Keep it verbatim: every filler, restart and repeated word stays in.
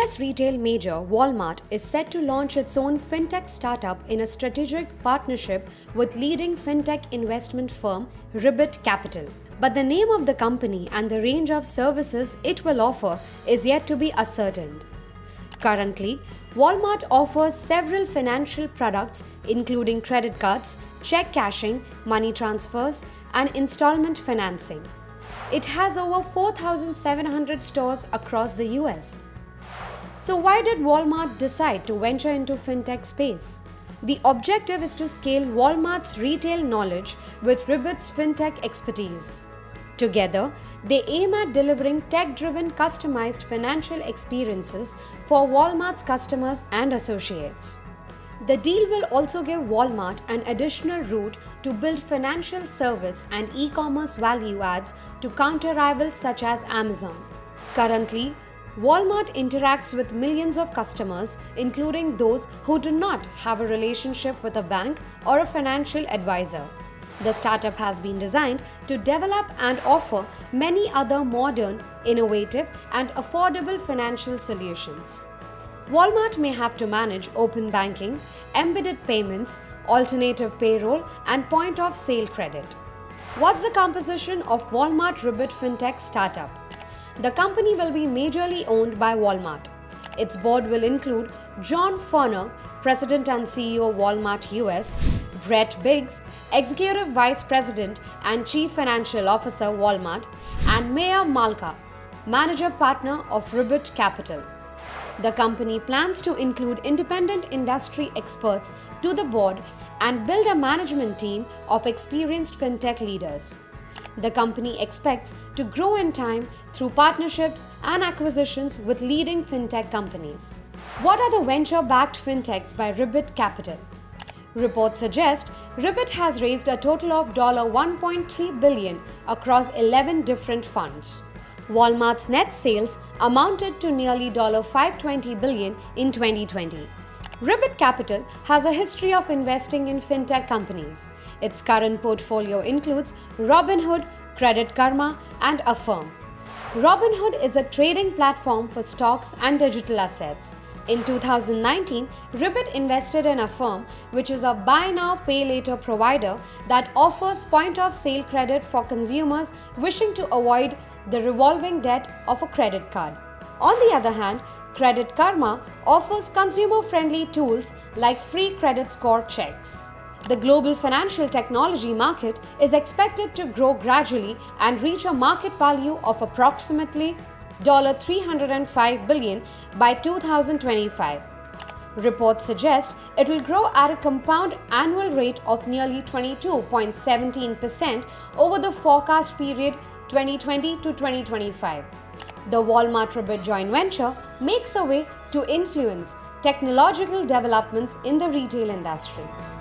U S retail major Walmart is set to launch its own fintech startup in a strategic partnership with leading fintech investment firm Ribbit Capital. But the name of the company and the range of services it will offer is yet to be ascertained. Currently, Walmart offers several financial products including credit cards, check cashing, money transfers, and installment financing. It has over four thousand seven hundred stores across the U S. So why did Walmart decide to venture into fintech space? The objective is to scale Walmart's retail knowledge with Ribbit's fintech expertise. Together, they aim at delivering tech-driven, customized financial experiences for Walmart's customers and associates. The deal will also give Walmart an additional route to build financial service and e-commerce value adds to counter rivals such as Amazon. Currently, Walmart interacts with millions of customers, including those who do not have a relationship with a bank or a financial advisor. The startup has been designed to develop and offer many other modern, innovative, and affordable financial solutions. Walmart may have to manage open banking, embedded payments, alternative payroll, and point-of-sale credit. What's the composition of Walmart Ribbit Fintech startup? The company will be majorly owned by Walmart. Its board will include John Furner, President and C E O Walmart U S, Brett Biggs, Executive Vice President and Chief Financial Officer Walmart, and Maya Malca, Manager Partner of Ribbit Capital. The company plans to include independent industry experts to the board and build a management team of experienced fintech leaders. The company expects to grow in time through partnerships and acquisitions with leading fintech companies. What are the venture-backed fintechs by Ribbit Capital? Reports suggest Ribbit has raised a total of one point three billion dollars across eleven different funds. Walmart's net sales amounted to nearly five hundred twenty billion dollars in twenty twenty. Ribbit Capital has a history of investing in fintech companies. Its current portfolio includes Robinhood, Credit Karma, and Affirm. Robinhood is a trading platform for stocks and digital assets. In two thousand nineteen, Ribbit invested in Affirm, which is a buy now, pay later provider that offers point-of-sale credit for consumers wishing to avoid the revolving debt of a credit card. On the other hand, Credit Karma offers consumer-friendly tools like free credit score checks. The global financial technology market is expected to grow gradually and reach a market value of approximately three hundred five billion dollars by two thousand twenty-five. Reports suggest it will grow at a compound annual rate of nearly twenty-two point one seven percent over the forecast period twenty twenty to twenty twenty-five. The Walmart-Ribbit joint venture makes a way to influence technological developments in the retail industry.